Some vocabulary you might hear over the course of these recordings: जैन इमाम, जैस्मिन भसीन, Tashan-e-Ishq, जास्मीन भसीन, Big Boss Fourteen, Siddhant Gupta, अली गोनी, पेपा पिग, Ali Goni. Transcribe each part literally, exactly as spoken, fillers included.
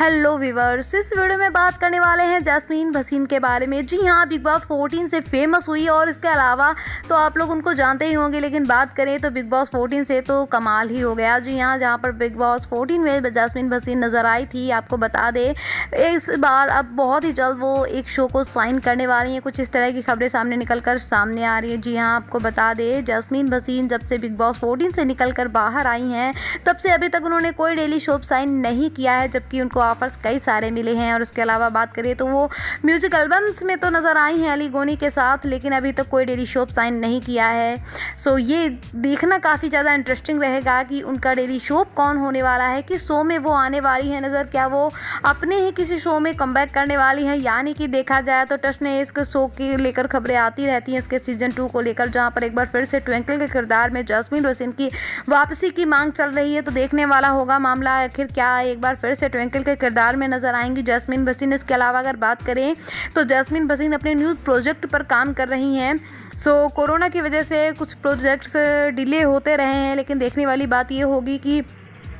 Hello viewers, इस video में बात करने वाले हैं जास्मीन भसीन के बारे में। जी हाँ, बिग बॉस फोर्टीन से फेमस हुई और इसके अलावा तो आप लोग उनको जानते ही होंगे, लेकिन बात करें तो बिग बॉस फोर्टीन से तो कमाल ही हो गया। जी हाँ, जहाँ पर बिग बॉस फोर्टीन में जास्मीन भसीन नज़र आई थी, आपको बता दें इस बार अब बहुत ही जल्द वो एक शो को साइन करने वाली हैं। कुछ इस तरह की खबरें सामने निकल कर सामने आ रही हैं। जी हाँ, आपको बता दें जास्मीन भसीन जब से बिग बॉस फोर्टीन से निकल कर बाहर आई हैं तब से अभी तक उन्होंने कोई डेली शो साइन नहीं किया है, जबकि उनको ऑफर्स कई सारे मिले हैं। और उसके अलावा बात करें तो वो म्यूजिक एल्बम्स में तो नज़र आई हैं अली गोनी के साथ, लेकिन अभी तक कोई डेली शो साइन नहीं किया है। सो ये देखना काफ़ी ज़्यादा इंटरेस्टिंग रहेगा कि उनका डेली शो कौन होने वाला है, कि शो में वो आने वाली है नज़र, क्या वो अपने ही किसी शो में कमबैक करने वाली हैं। यानी कि देखा जाए तो टशन-ए-इश्क शो के लेकर खबरें आती रहती हैं, इसके सीजन टू को लेकर, जहाँ पर एक बार फिर से ट्विंकल के किरदार में जास्मीन भसीन की वापसी की मांग चल रही है। तो देखने वाला होगा मामला, आखिर क्या एक बार फिर से ट्विंकल के किरदार में नजर आएंगी जास्मीन भसीन। इसके अलावा अगर बात करें तो जास्मीन भसीन अपने न्यू प्रोजेक्ट पर काम कर रही हैं। सो so, कोरोना की वजह से कुछ प्रोजेक्ट्स डिले होते रहे हैं, लेकिन देखने वाली बात ये होगी कि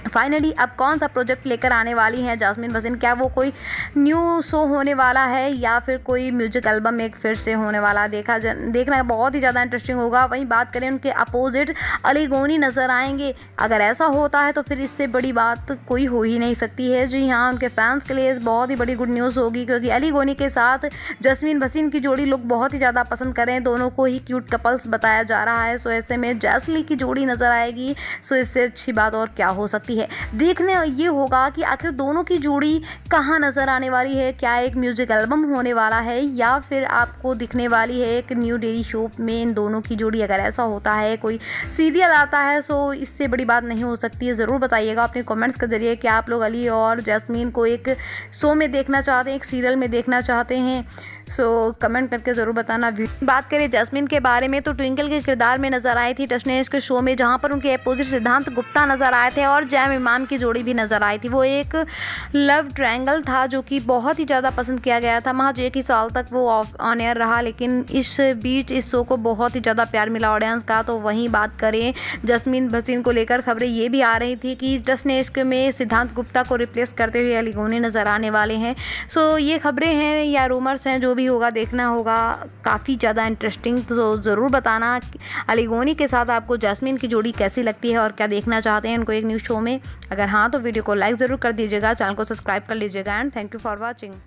फाइनली अब कौन सा प्रोजेक्ट लेकर आने वाली हैं जास्मीन भसीन। क्या वो कोई न्यू शो होने वाला है या फिर कोई म्यूजिक एल्बम एक फिर से होने वाला, देखा जा देखना बहुत ही ज़्यादा इंटरेस्टिंग होगा। वहीं बात करें उनके अपोजिट अली गोनी नज़र आएंगे। अगर ऐसा होता है तो फिर इससे बड़ी बात कोई हो ही नहीं सकती है। जी हाँ, उनके फैंस के लिए बहुत ही बड़ी गुड न्यूज़ होगी, क्योंकि अली गोनी के साथ जास्मीन भसीन की जोड़ी लोग बहुत ही ज़्यादा पसंद करें। दोनों को ही क्यूट कपल्स बताया जा रहा है। सो ऐसे में जैस्मिन की जोड़ी नज़र आएगी। सो इससे अच्छी बात और क्या हो सकती है। देखने ये होगा कि आखिर दोनों की जोड़ी कहाँ नजर आने वाली है। क्या एक म्यूजिक एल्बम होने वाला है या फिर आपको दिखने वाली है एक न्यू डेली शो में इन दोनों की जोड़ी। अगर ऐसा होता है, कोई सीरियल आता है, सो इससे बड़ी बात नहीं हो सकती है। ज़रूर बताइएगा अपने कमेंट्स के जरिए कि आप लोग अली और जास्मीन को एक शो में देखना चाहते हैं, एक सीरियल में देखना चाहते हैं। सो so, कमेंट करके ज़रूर बताना। बात करें जास्मीन के बारे में तो ट्विंकल के किरदार में नज़र आई थी टशन-ए-इश्क के शो में, जहां पर उनके अपोजिट सिद्धांत गुप्ता नज़र आए थे और जैन इमाम की जोड़ी भी नज़र आई थी। वो एक लव ट्रायंगल था जो कि बहुत ही ज़्यादा पसंद किया गया था। महज एक ही साल तक वो ऑन एयर रहा, लेकिन इस बीच इस शो को बहुत ही ज़्यादा प्यार मिला ऑडियंस का। तो वहीं बात करें जास्मीन भसीन को लेकर खबरें ये भी आ रही थी कि टशन-ए-इश्क में सिद्धांत गुप्ता को रिप्लेस करते हुए अली गोनी नज़र आने वाले हैं। सो ये खबरें हैं या रूमर्स हैं, जो होगा देखना होगा, काफ़ी ज़्यादा इंटरेस्टिंग। तो ज़रूर बताना अली गोनी के साथ आपको जास्मीन की जोड़ी कैसी लगती है और क्या देखना चाहते हैं उनको एक न्यू शो में। अगर हाँ तो वीडियो को लाइक ज़रूर कर दीजिएगा, चैनल को सब्सक्राइब कर लीजिएगा। And thank you for watching.